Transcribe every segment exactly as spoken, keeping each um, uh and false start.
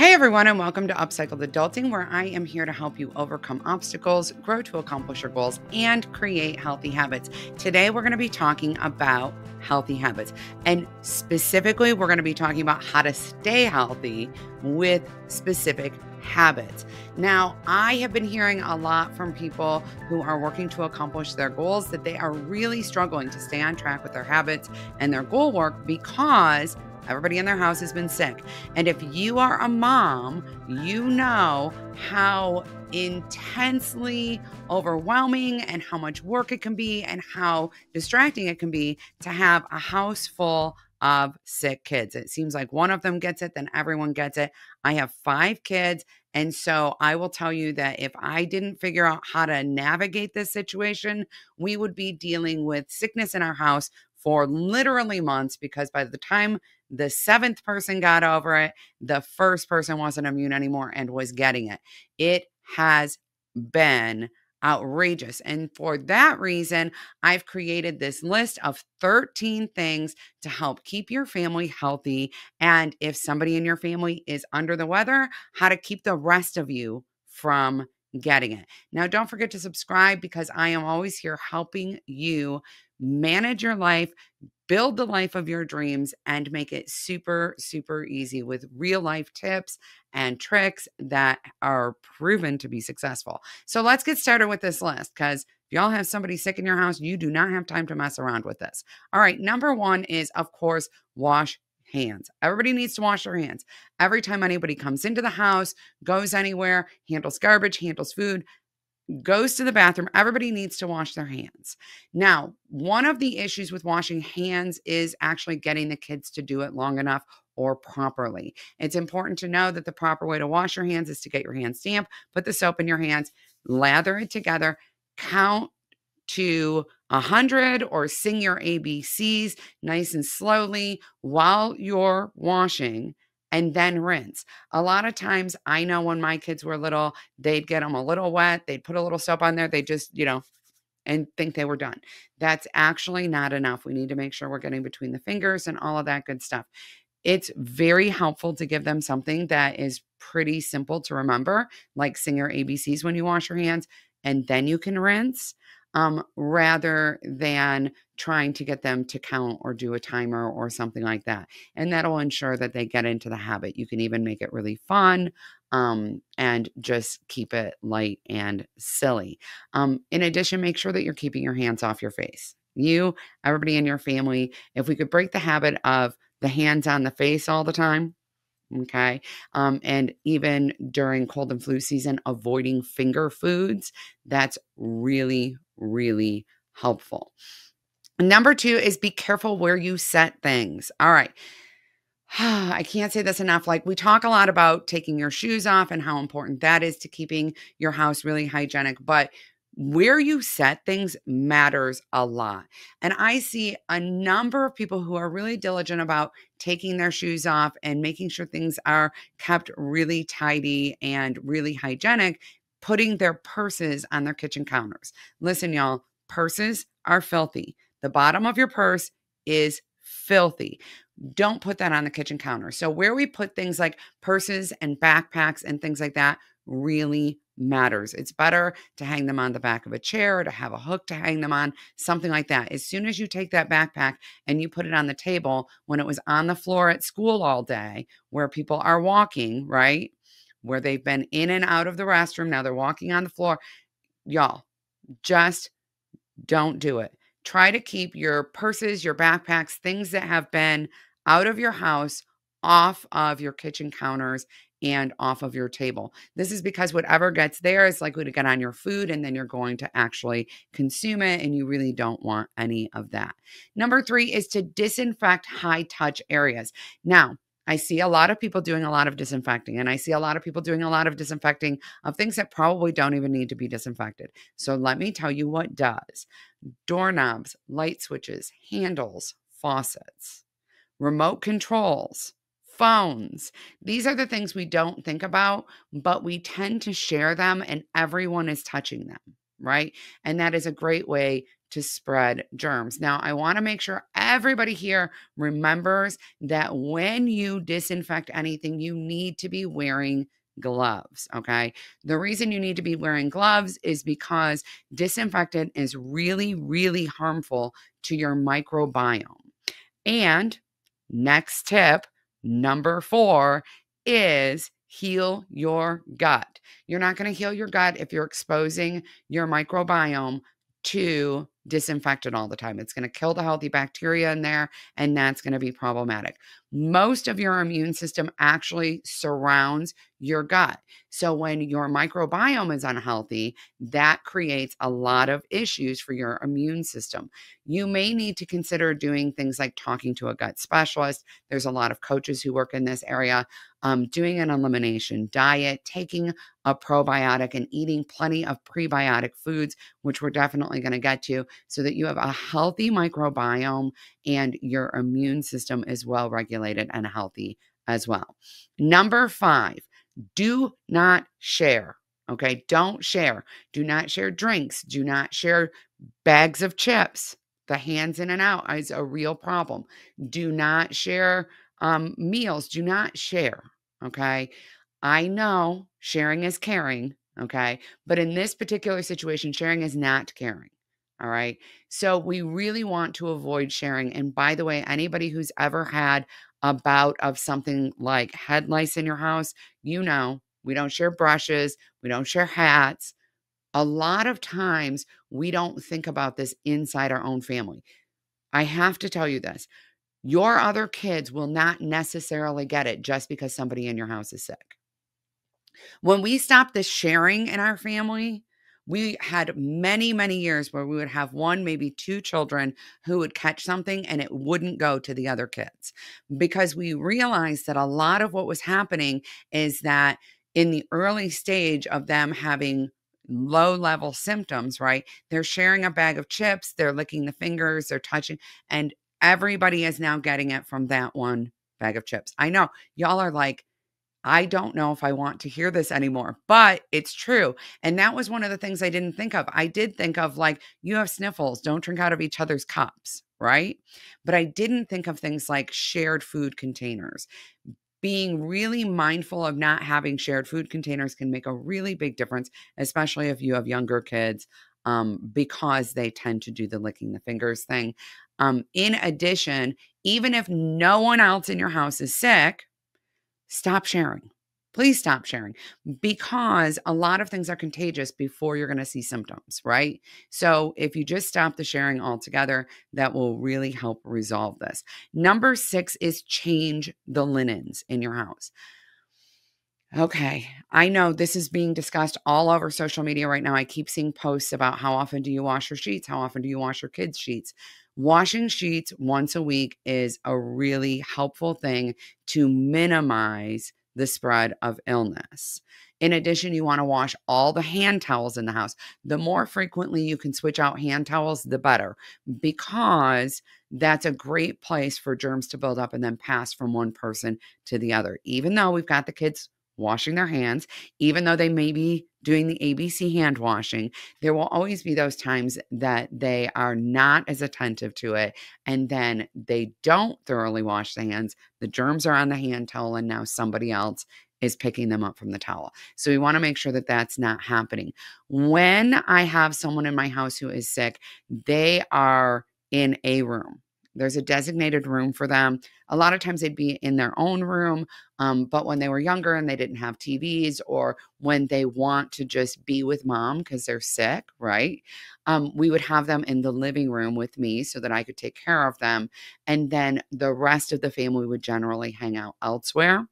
Hey everyone, and welcome to Upcycled Adulting, where I am here to help you overcome obstacles, grow to accomplish your goals, and create healthy habits. Today, we're going to be talking about healthy habits, and specifically, we're going to be talking about how to stay healthy with specific habits. Now, I have been hearing a lot from people who are working to accomplish their goals that they are really struggling to stay on track with their habits and their goal work because everybody in their house has been sick. And if you are a mom, you know how intensely overwhelming and how much work it can be and how distracting it can be to have a house full of sick kids. It seems like one of them gets it, then everyone gets it. I have five kids. And so I will tell you that if I didn't figure out how to navigate this situation, we would be dealing with sickness in our house for literally months, because by the time the seventh person got over it, the first person wasn't immune anymore and was getting it. It has been outrageous. And for that reason, I've created this list of thirteen things to help keep your family healthy. And if somebody in your family is under the weather, how to keep the rest of you from getting it. Now, don't forget to subscribe, because I am always here helping you manage your life, build the life of your dreams, and make it super, super easy with real life tips and tricks that are proven to be successful. So let's get started with this list, because if y'all have somebody sick in your house, you do not have time to mess around with this. All right. Number one is, of course, wash hands. Everybody needs to wash their hands. Every time anybody comes into the house, goes anywhere, handles garbage, handles food, goes to the bathroom, everybody needs to wash their hands. Now, one of the issues with washing hands is actually getting the kids to do it long enough or properly. It's important to know that the proper way to wash your hands is to get your hands damp, put the soap in your hands, lather it together, count to a hundred or sing your A B Cs nice and slowly while you're washing, and then rinse. A lot of times, I know when my kids were little, they'd get them a little wet, they'd put a little soap on there, they just, you know, and think they were done. That's actually not enough. We need to make sure we're getting between the fingers and all of that good stuff. It's very helpful to give them something that is pretty simple to remember, like sing your A B Cs when you wash your hands, and then you can rinse. Um, rather than trying to get them to count or do a timer or something like that. And that'll ensure that they get into the habit. You can even make it really fun um, and just keep it light and silly. Um, in addition, make sure that you're keeping your hands off your face. You, everybody in your family, if we could break the habit of the hands on the face all the time, okay. Um, and even during cold and flu season, avoiding finger foods, that's really, really helpful. Number two is be careful where you set things. All right. I can't say this enough. Like, we talk a lot about taking your shoes off and how important that is to keeping your house really hygienic, but where you set things matters a lot. And I see a number of people who are really diligent about taking their shoes off and making sure things are kept really tidy and really hygienic, putting their purses on their kitchen counters. Listen, y'all, purses are filthy. The bottom of your purse is filthy. Don't put that on the kitchen counter. So where we put things like purses and backpacks and things like that really matters. It's better to hang them on the back of a chair or to have a hook to hang them on, something like that. As soon as you take that backpack and you put it on the table, when it was on the floor at school all day, where people are walking, right? Where they've been in and out of the restroom, now they're walking on the floor. Y'all, just don't do it. Try to keep your purses, your backpacks, things that have been out of your house, off of your kitchen counters and off of your table. This is because whatever gets there is likely to get on your food, and then you're going to actually consume it, and you really don't want any of that. Number three is to disinfect high touch areas. Now, I see a lot of people doing a lot of disinfecting, and I see a lot of people doing a lot of disinfecting of things that probably don't even need to be disinfected. So let me tell you what does. Doorknobs, light switches, handles, faucets, remote controls, phones. These are the things we don't think about, but we tend to share them and everyone is touching them, right? And that is a great way to spread germs. Now, I want to make sure everybody here remembers that when you disinfect anything, you need to be wearing gloves, okay? The reason you need to be wearing gloves is because disinfectant is really, really harmful to your microbiome. And next tip, number four, is heal your gut. You're not going to heal your gut if you're exposing your microbiome to disinfectant all the time. It's going to kill the healthy bacteria in there, and that's going to be problematic. Most of your immune system actually surrounds your gut. So when your microbiome is unhealthy, that creates a lot of issues for your immune system. You may need to consider doing things like talking to a gut specialist. There's a lot of coaches who work in this area, um, doing an elimination diet, taking a probiotic, and eating plenty of prebiotic foods, which we're definitely going to get to, so that you have a healthy microbiome and your immune system is well regulated and healthy as well. Number five, do not share. Okay, don't share. Do not share drinks. Do not share bags of chips. The hands in and out is a real problem. Do not share um, meals. Do not share. Okay, I know sharing is caring. Okay, but in this particular situation, sharing is not caring. All right. So we really want to avoid sharing. And by the way, anybody who's ever had a bout of something like head lice in your house, you know, we don't share brushes. We don't share hats. A lot of times we don't think about this inside our own family. I have to tell you this. Your other kids will not necessarily get it just because somebody in your house is sick. When we stop the sharing in our family, we had many, many years where we would have one, maybe two children who would catch something and it wouldn't go to the other kids, because we realized that a lot of what was happening is that in the early stage of them having low level symptoms, right? They're sharing a bag of chips, they're licking the fingers, they're touching, and everybody is now getting it from that one bag of chips. I know y'all are like, I don't know if I want to hear this anymore, but it's true. And that was one of the things I didn't think of. I did think of like, you have sniffles, don't drink out of each other's cups, right? But I didn't think of things like shared food containers. Being really mindful of not having shared food containers can make a really big difference, especially if you have younger kids, um, because they tend to do the licking the fingers thing. Um, in addition, even if no one else in your house is sick, stop sharing. Please stop sharing, because a lot of things are contagious before you're going to see symptoms, right? So if you just stop the sharing altogether, that will really help resolve this. Number six is change the linens in your house. Okay, I know this is being discussed all over social media right now. I keep seeing posts about how often do you wash your sheets? How often do you wash your kids' sheets? Washing sheets once a week is a really helpful thing to minimize the spread of illness. In addition, you want to wash all the hand towels in the house. The more frequently you can switch out hand towels, the better, because that's a great place for germs to build up and then pass from one person to the other. Even though we've got the kids washing their hands, even though they may be doing the A B C hand washing, there will always be those times that they are not as attentive to it, and then they don't thoroughly wash the hands. The germs are on the hand towel, and now somebody else is picking them up from the towel. So we want to make sure that that's not happening. When I have someone in my house who is sick, they are in a room. There's a designated room for them. A lot of times they'd be in their own room, um, but when they were younger and they didn't have T Vs, or when they want to just be with mom because they're sick, right? Um, we would have them in the living room with me so that I could take care of them. And then the rest of the family would generally hang out elsewhere.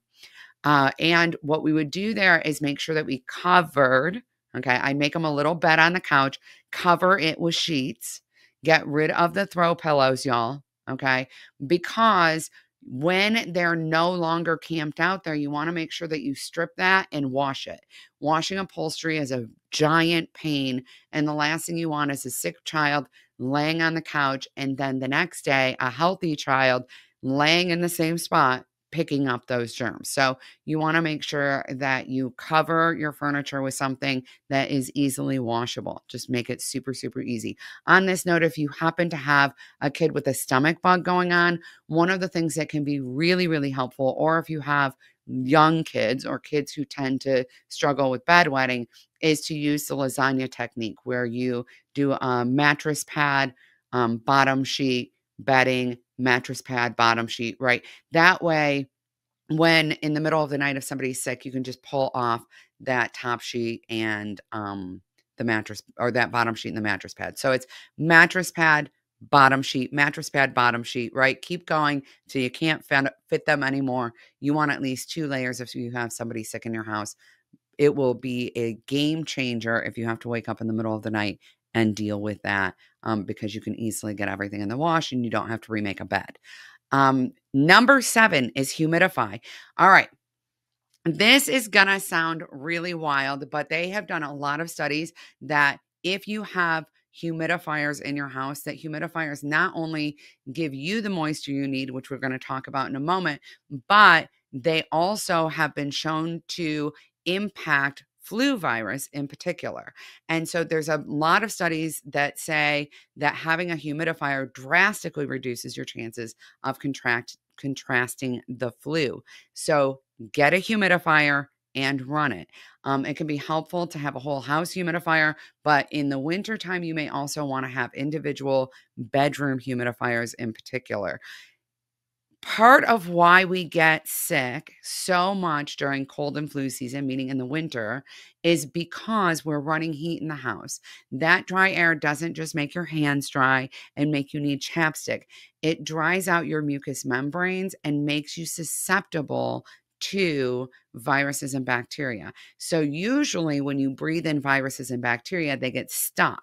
Uh, and what we would do there is make sure that we covered, okay, I make them a little bed on the couch, cover it with sheets, get rid of the throw pillows, y'all. Okay, because when they're no longer camped out there, you want to make sure that you strip that and wash it. Washing upholstery is a giant pain, and the last thing you want is a sick child laying on the couch, and then the next day, a healthy child laying in the same spot picking up those germs. So you want to make sure that you cover your furniture with something that is easily washable. Just make it super, super easy. On this note, if you happen to have a kid with a stomach bug going on, one of the things that can be really, really helpful, or if you have young kids or kids who tend to struggle with bedwetting, is to use the lasagna technique, where you do a mattress pad, um, bottom sheet, bedding, mattress pad, bottom sheet, right? That way, when in the middle of the night, if somebody's sick, you can just pull off that top sheet and um, the mattress, or that bottom sheet and the mattress pad. So it's mattress pad, bottom sheet, mattress pad, bottom sheet, right? Keep going till you can't fit them anymore. You want at least two layers if you have somebody sick in your house. It will be a game changer if you have to wake up in the middle of the night and deal with that, um, because you can easily get everything in the wash and you don't have to remake a bed. Um, number seven is humidify. All right. This is going to sound really wild, but they have done a lot of studies that if you have humidifiers in your house, that humidifiers not only give you the moisture you need, which we're going to talk about in a moment, but they also have been shown to impact flu virus in particular. And so there's a lot of studies that say that having a humidifier drastically reduces your chances of contract contrasting the flu. So get a humidifier and run it. Um, it can be helpful to have a whole house humidifier, but in the wintertime, you may also want to have individual bedroom humidifiers in particular. Part of why we get sick so much during cold and flu season, meaning in the winter, is because we're running heat in the house. That dry air doesn't just make your hands dry and make you need chapstick. It dries out your mucous membranes and makes you susceptible to viruses and bacteria. So usually when you breathe in viruses and bacteria, they get stuck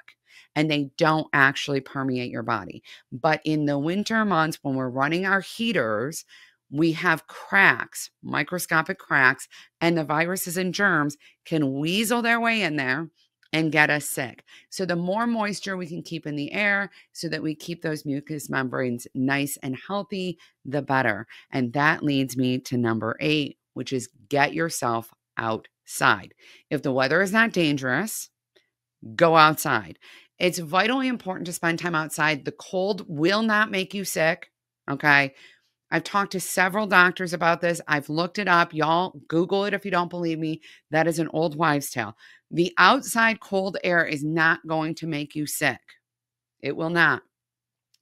and they don't actually permeate your body. But in the winter months, when we're running our heaters, we have cracks, microscopic cracks, and the viruses and germs can weasel their way in there and get us sick. So the more moisture we can keep in the air so that we keep those mucous membranes nice and healthy, the better. And that leads me to number eight, which is get yourself outside. If the weather is not dangerous, go outside. It's vitally important to spend time outside. The cold will not make you sick, okay? I've talked to several doctors about this. I've looked it up. Y'all Google it if you don't believe me. That is an old wives' tale. The outside cold air is not going to make you sick. It will not.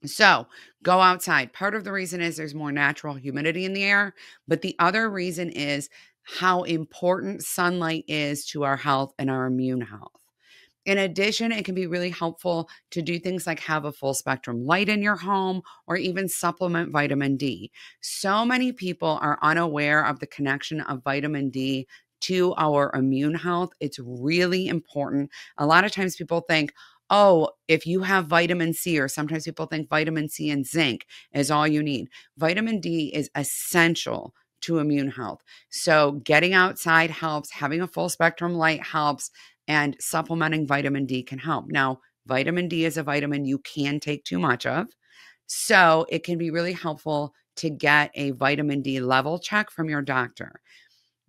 So go outside. Part of the reason is there's more natural humidity in the air, but the other reason is how important sunlight is to our health and our immune health. In addition, it can be really helpful to do things like have a full spectrum light in your home or even supplement vitamin D. So many people are unaware of the connection of vitamin D to our immune health. It's really important. A lot of times people think, oh, if you have vitamin C, or sometimes people think vitamin C and zinc is all you need. Vitamin D is essential to immune health. So getting outside helps, having a full spectrum light helps, and supplementing vitamin D can help. Now, vitamin D is a vitamin you can take too much of. So it can be really helpful to get a vitamin D level check from your doctor.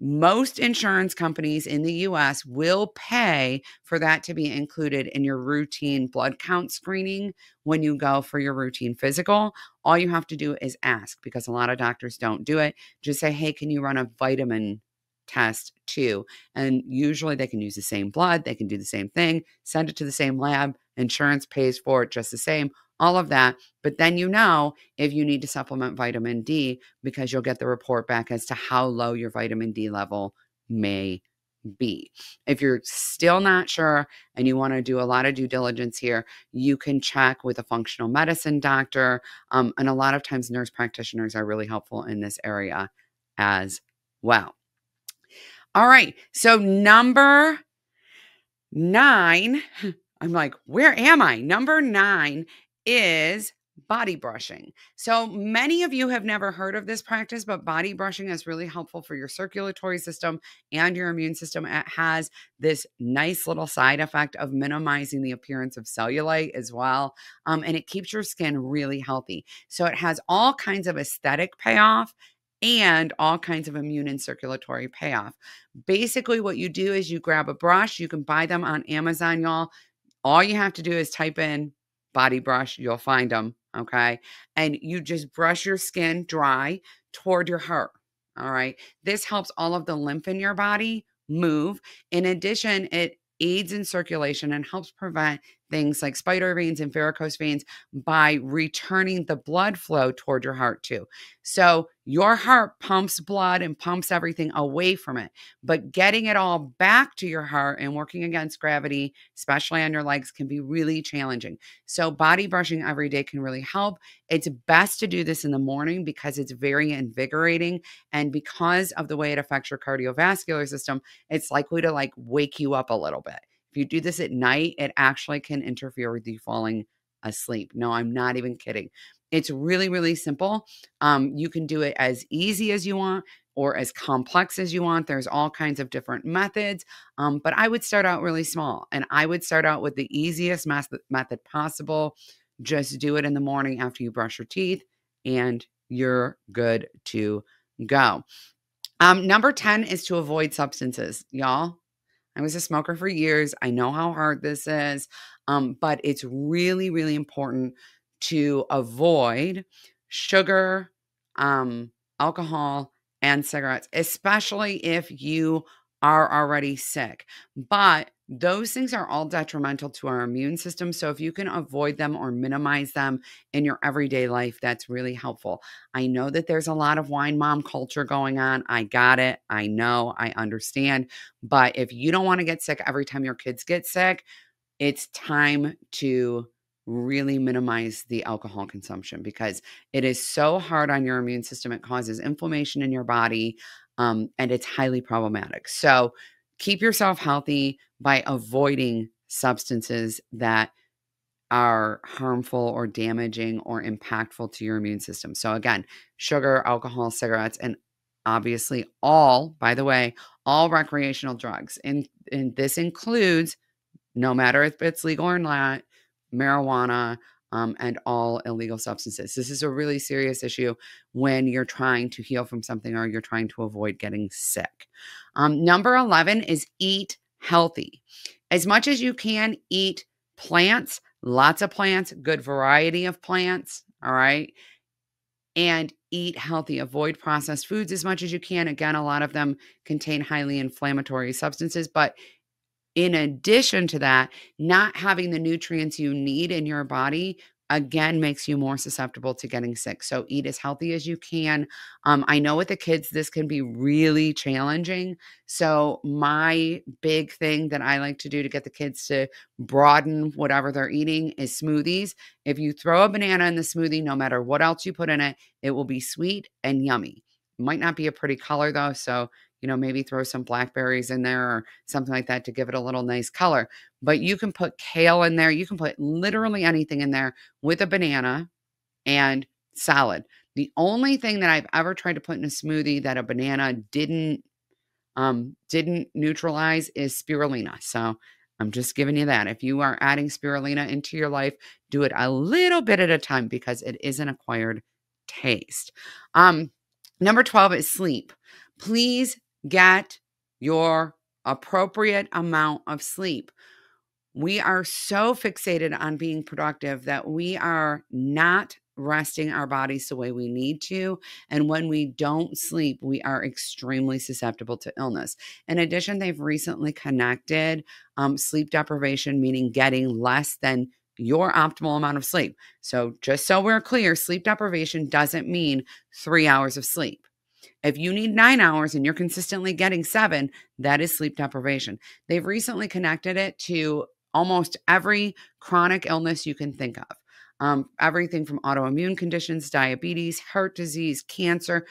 Most insurance companies in the U S will pay for that to be included in your routine blood count screening when you go for your routine physical. All you have to do is ask, because a lot of doctors don't do it. Just say, hey, can you run a vitamin test too? And usually they can use the same blood. They can do the same thing, send it to the same lab. Insurance pays for it just the same, all of that. But then you know if you need to supplement vitamin D, because you'll get the report back as to how low your vitamin D level may be. If you're still not sure and you want to do a lot of due diligence here, you can check with a functional medicine doctor. Um, and a lot of times nurse practitioners are really helpful in this area as well. All right. So number nine, I'm like, where am I? Number nine is body brushing. So many of you have never heard of this practice, but body brushing is really helpful for your circulatory system and your immune system. It has this nice little side effect of minimizing the appearance of cellulite as well. Um, and it keeps your skin really healthy. So it has all kinds of aesthetic payoff and all kinds of immune and circulatory payoff. Basically, what you do is you grab a brush. You can buy them on Amazon, y'all. All you have to do is type in body brush. You'll find them, okay? And you just brush your skin dry toward your hair, all right? This helps all of the lymph in your body move. In addition, it aids in circulation and helps prevent things like spider veins and varicose veins by returning the blood flow toward your heart too. So your heart pumps blood and pumps everything away from it, but getting it all back to your heart and working against gravity, especially on your legs, can be really challenging. So body brushing every day can really help. It's best to do this in the morning because it's very invigorating, and because of the way it affects your cardiovascular system, it's likely to like wake you up a little bit. If you do this at night, it actually can interfere with you falling asleep. No, I'm not even kidding. It's really, really simple. Um, you can do it as easy as you want or as complex as you want. There's all kinds of different methods, um, but I would start out really small, and I would start out with the easiest method possible. Just do it in the morning after you brush your teeth, and you're good to go. Um, number ten is to avoid substances, y'all. I was a smoker for years. I know how hard this is, um, but it's really, really important to avoid sugar, um, alcohol, and cigarettes, especially if you are already sick. But those things are all detrimental to our immune system. So if you can avoid them or minimize them in your everyday life, that's really helpful. I know that there's a lot of wine mom culture going on. I got it. I know. I understand. But if you don't want to get sick every time your kids get sick, it's time to really minimize the alcohol consumption because it is so hard on your immune system. It causes inflammation in your body, um, and it's highly problematic. So keep yourself healthy by avoiding substances that are harmful or damaging or impactful to your immune system. So again, sugar, alcohol, cigarettes, and obviously all, by the way, all recreational drugs. And, and this includes, no matter if it's legal or not, marijuana, um, and all illegal substances. This is a really serious issue when you're trying to heal from something or you're trying to avoid getting sick. Um, number eleven is eat healthy. As much as you can, eat plants, lots of plants, good variety of plants, all right? And eat healthy. Avoid processed foods as much as you can. Again, a lot of them contain highly inflammatory substances, but in addition to that, not having the nutrients you need in your body, again, makes you more susceptible to getting sick. So eat as healthy as you can. Um, I know with the kids, this can be really challenging. So my big thing that I like to do to get the kids to broaden whatever they're eating is smoothies. If you throw a banana in the smoothie, no matter what else you put in it, it will be sweet and yummy. It might not be a pretty color though, so you know, maybe throw some blackberries in there or something like that to give it a little nice color. But you can put kale in there. You can put literally anything in there with a banana and salad. The only thing that I've ever tried to put in a smoothie that a banana didn't um, didn't neutralize is spirulina. So I'm just giving you that. If you are adding spirulina into your life, do it a little bit at a time because it is an acquired taste. Um, number twelve is sleep. Please get your appropriate amount of sleep. We are so fixated on being productive that we are not resting our bodies the way we need to. And when we don't sleep, we are extremely susceptible to illness. In addition, they've recently connected um, sleep deprivation, meaning getting less than your optimal amount of sleep. So just so we're clear, sleep deprivation doesn't mean three hours of sleep. If you need nine hours and you're consistently getting seven, that is sleep deprivation. They've recently connected it to almost every chronic illness you can think of. Um, everything from autoimmune conditions, diabetes, heart disease, cancer.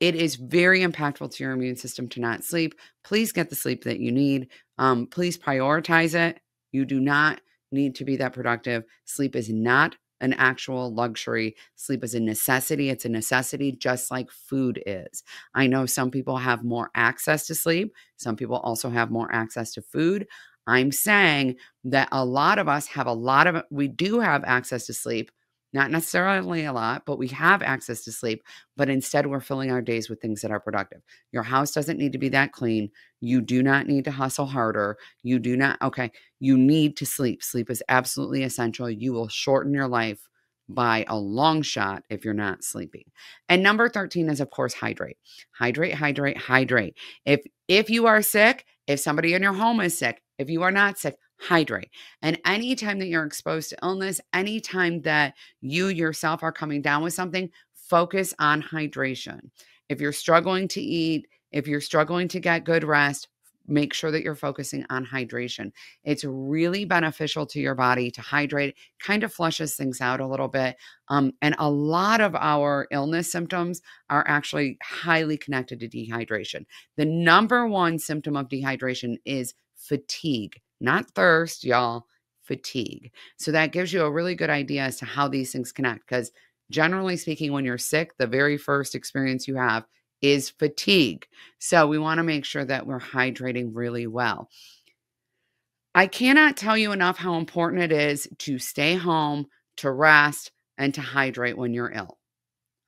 It is very impactful to your immune system to not sleep. Please get the sleep that you need. Um, please prioritize it. You do not need to be that productive. Sleep is not an actual luxury. Sleep is a necessity. It's a necessity just like food is. I know some people have more access to sleep. Some people also have more access to food. I'm saying that a lot of us have a lot of, we do have access to sleep, Not necessarily a lot, but we have access to sleep, but instead we're filling our days with things that are productive. Your house doesn't need to be that clean. You do not need to hustle harder. You do not, okay, you need to sleep. Sleep is absolutely essential. You will shorten your life by a long shot if you're not sleeping. And number thirteen is, of course, hydrate. Hydrate, hydrate, hydrate. If, if you are sick, if somebody in your home is sick, if you are not sick, hydrate. And anytime that you're exposed to illness, anytime that you yourself are coming down with something, focus on hydration. If you're struggling to eat, if you're struggling to get good rest, make sure that you're focusing on hydration. It's really beneficial to your body to hydrate. It kind of flushes things out a little bit. Um, and a lot of our illness symptoms are actually highly connected to dehydration. The number one symptom of dehydration is fatigue. Not thirst, y'all, fatigue. So that gives you a really good idea as to how these things connect, because generally speaking, when you're sick, the very first experience you have is fatigue. So we want to make sure that we're hydrating really well. I cannot tell you enough how important it is to stay home, to rest, and to hydrate when you're ill.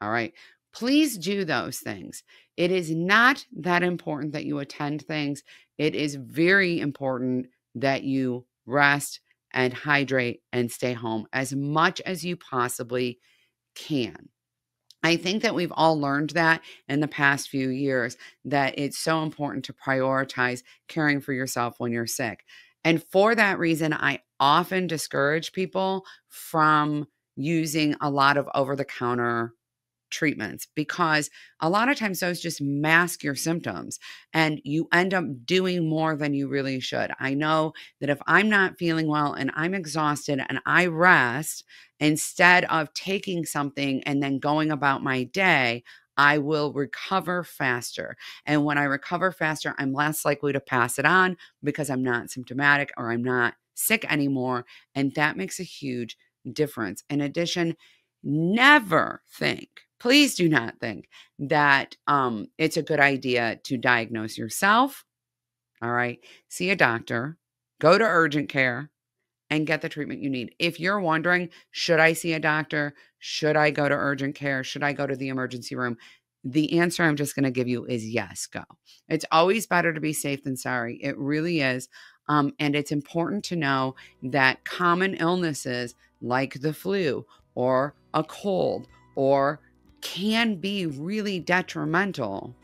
All right. Please do those things. It is not that important that you attend things. It is very important that you rest and hydrate and stay home as much as you possibly can. I think that we've all learned that in the past few years, that it's so important to prioritize caring for yourself when you're sick. And for that reason, I often discourage people from using a lot of over-the-counter treatments, because a lot of times those just mask your symptoms and you end up doing more than you really should. I know that if I'm not feeling well and I'm exhausted and I rest, instead of taking something and then going about my day, I will recover faster. And when I recover faster, I'm less likely to pass it on because I'm not symptomatic or I'm not sick anymore. And that makes a huge difference. In addition, never think, please do not think that um, it's a good idea to diagnose yourself, all right? See a doctor, go to urgent care, and get the treatment you need. If you're wondering, should I see a doctor? Should I go to urgent care? Should I go to the emergency room? The answer I'm just going to give you is yes, go. It's always better to be safe than sorry. It really is. Um, and it's important to know that common illnesses like the flu or a cold or can be really detrimental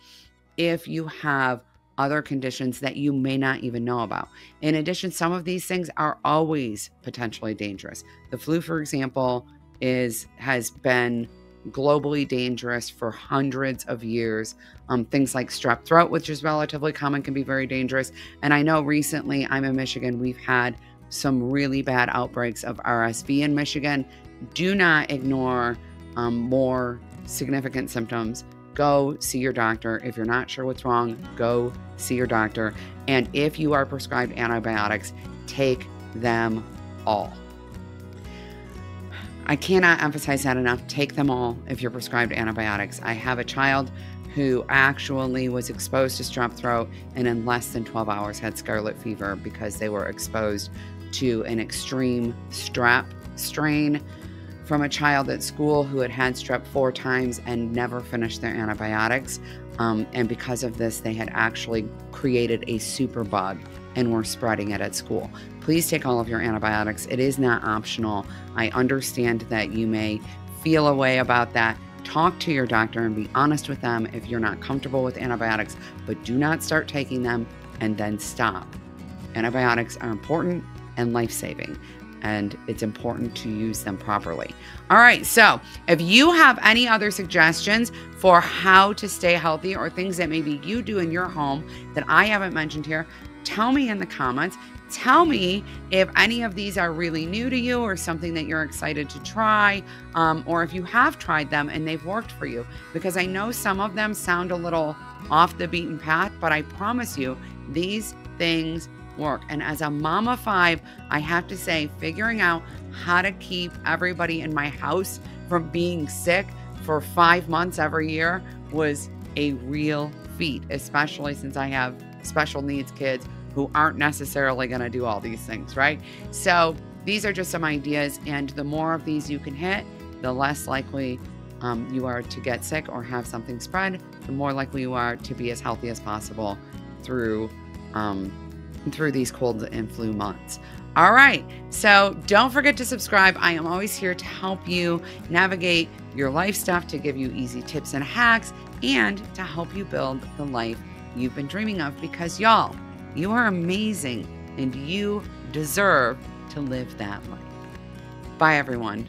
if you have other conditions that you may not even know about. In addition, some of these things are always potentially dangerous. The flu, for example, is has been globally dangerous for hundreds of years. Um, things like strep throat, which is relatively common, can be very dangerous. And I know recently, I'm in Michigan, we've had some really bad outbreaks of R S V in Michigan. Do not ignore um, more significant symptoms. Go see your doctor. If you're not sure what's wrong, go see your doctor. And if you are prescribed antibiotics, take them all. I cannot emphasize that enough. Take them all if you're prescribed antibiotics. I have a child who actually was exposed to strep throat and in less than twelve hours had scarlet fever because they were exposed to an extreme strep strain from a child at school who had had strep four times and never finished their antibiotics. Um, and because of this, they had actually created a superbug and were spreading it at school. Please take all of your antibiotics. It is not optional. I understand that you may feel a way about that. Talk to your doctor and be honest with them if you're not comfortable with antibiotics, but do not start taking them and then stop. Antibiotics are important and life-saving, and it's important to use them properly. All right, so if you have any other suggestions for how to stay healthy or things that maybe you do in your home that I haven't mentioned here, tell me in the comments. Tell me if any of these are really new to you or something that you're excited to try, um, or if you have tried them and they've worked for you, because I know some of them sound a little off the beaten path, but I promise you these things work. And as a mom of five, I have to say, figuring out how to keep everybody in my house from being sick for five months every year was a real feat, especially since I have special needs kids who aren't necessarily going to do all these things, right? So these are just some ideas, and the more of these you can hit, the less likely um, you are to get sick or have something spread, the more likely you are to be as healthy as possible through um, through these colds and flu months. All right, so don't forget to subscribe. I am always here to help you navigate your life stuff, to give you easy tips and hacks, and to help you build the life you've been dreaming of, because y'all, you are amazing and you deserve to live that life. Bye, everyone.